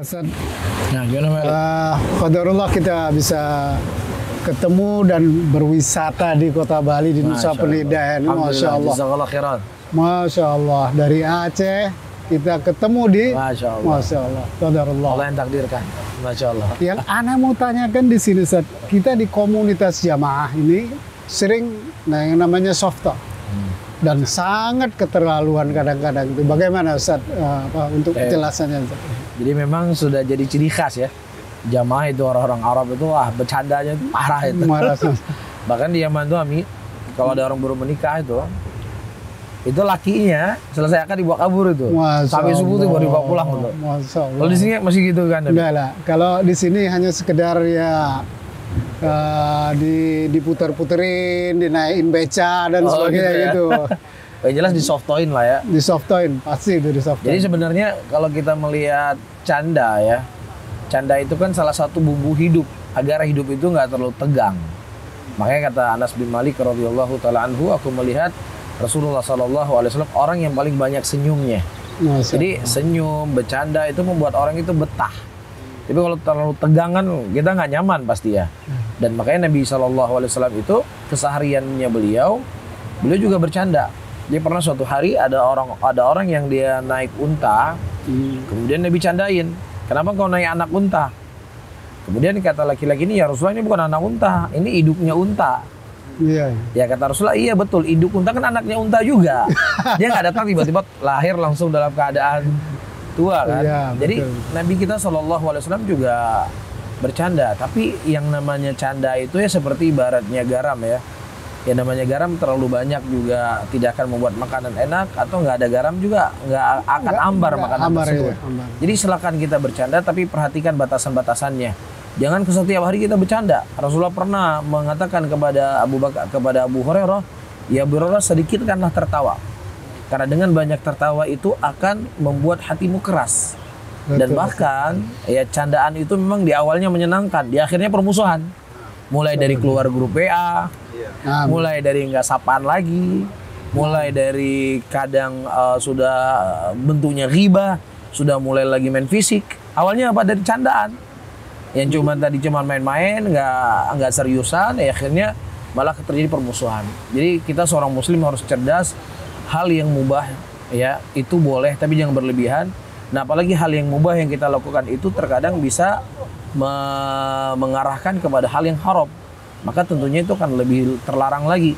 Seth. Nah, Qadarullah kita bisa ketemu dan berwisata di kota Bali di Nusa Penida. Masya Allah. Masya Allah. Dari Aceh kita ketemu di Masya Allah. Masya Allah. Qadarullah. Allah yang takdirkan. Masya Allah. Yang Ana mau tanyakan di sini, Seth, kita di komunitas jamaah ini sering yang namanya soft talk. Dan sangat keterlaluan kadang-kadang itu. Bagaimana Ustaz untuk penjelasannya? Jadi memang sudah jadi ciri khas ya. Jamaah itu orang-orang Arab itu bercandanya itu parah itu. Bahkan di Yaman itu kalau ada orang baru menikah itu lakinya selesai akad dibawa kabur itu. Sampai subuh itu baru dibawa pulang itu. Kalau di sini masih gitu kan? Enggak lah. Kalau di sini hanya sekedar ya diputer-puterin, dinaikin beca dan sebagainya gitu. Ya. Yang jelas disoftoin lah ya. Disoftoin, pasti itu disoftoin. Jadi sebenarnya kalau kita melihat canda ya, canda itu kan salah satu bumbu hidup agar hidup itu nggak terlalu tegang. Makanya kata Anas bin Malik radhiyallahu taala anhu, aku melihat Rasulullah sallallahu alaihi wasallam orang yang paling banyak senyumnya. Masa. Jadi senyum, bercanda itu membuat orang itu betah. Tapi kalau terlalu tegang kan kita nggak nyaman pasti ya. Dan makanya Nabi SAW itu kesehariannya beliau juga bercanda. Dia pernah suatu hari ada orang yang dia naik unta, kemudian Nabi candain, kenapa kau naik anak unta? Kemudian kata laki-laki ini, ya Rasulullah ini bukan anak unta, ini hidupnya unta. Iya. Ya kata Rasulullah, iya betul, hiduk unta kan anaknya unta juga. Dia nggak datang tiba-tiba lahir langsung dalam keadaan tua kan. Iya, jadi betul. Nabi kita SAW juga bercanda, tapi yang namanya canda itu ya seperti ibaratnya garam ya. Yang namanya garam terlalu banyak juga tidak akan membuat makanan enak, atau nggak ada garam juga nggak akan ambar makanan tersebut. Ya. Jadi silakan kita bercanda tapi perhatikan batasan-batasannya. Jangan setiap hari kita bercanda. Rasulullah pernah mengatakan kepada Abu Hurairah, ya Abu Hurairah sedikitkanlah tertawa. Karena dengan banyak tertawa itu akan membuat hatimu keras. Dan bahkan ya candaan itu memang di awalnya menyenangkan, di akhirnya permusuhan. Mulai dari keluar grup WA, mulai dari nggak sapaan lagi, mulai dari kadang sudah bentuknya ghibah, sudah mulai lagi main fisik. Awalnya apa? Dari candaan. Yang cuman main-main, nggak seriusan, ya akhirnya malah terjadi permusuhan. Jadi kita seorang muslim harus cerdas, hal yang mubah ya itu boleh tapi jangan berlebihan. Nah, apalagi hal yang mubah yang kita lakukan itu terkadang bisa mengarahkan kepada hal yang haram. Maka tentunya itu akan lebih terlarang lagi.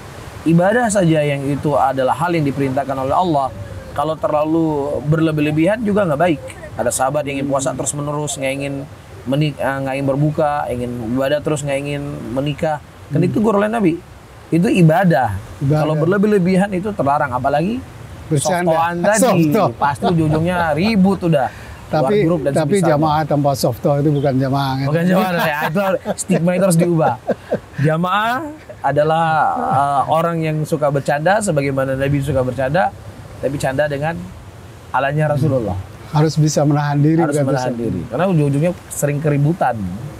Ibadah saja yang itu adalah hal yang diperintahkan oleh Allah. Kalau terlalu berlebih-lebihan juga nggak baik. Ada sahabat yang ingin puasa terus-menerus, nggak ingin berbuka, ingin ibadah terus, nggak ingin menikah. Kan itu gurulan Nabi. Itu ibadah. Kalau berlebih-lebihan itu terlarang. Apalagi bercandaan tadi pasti ujung-ujungnya ribut udah. Tapi jamaah tanpa soft talk itu bukan jamaah. Bukan jamaah ya, itu stigma itu harus diubah. Jamaah adalah orang yang suka bercanda sebagaimana Nabi suka bercanda, tapi canda dengan alanya Rasulullah. Harus bisa menahan diri. Karena ujung-ujungnya sering keributan.